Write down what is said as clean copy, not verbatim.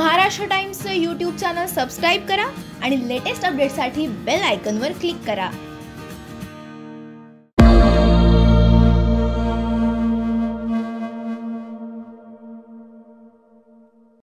महाराष्ट्र टाइम्सचं YouTube channel subscribe करा आणि लेटेस्ट अपडेट्ससाठी बेल आयकॉनवर क्लिक करा।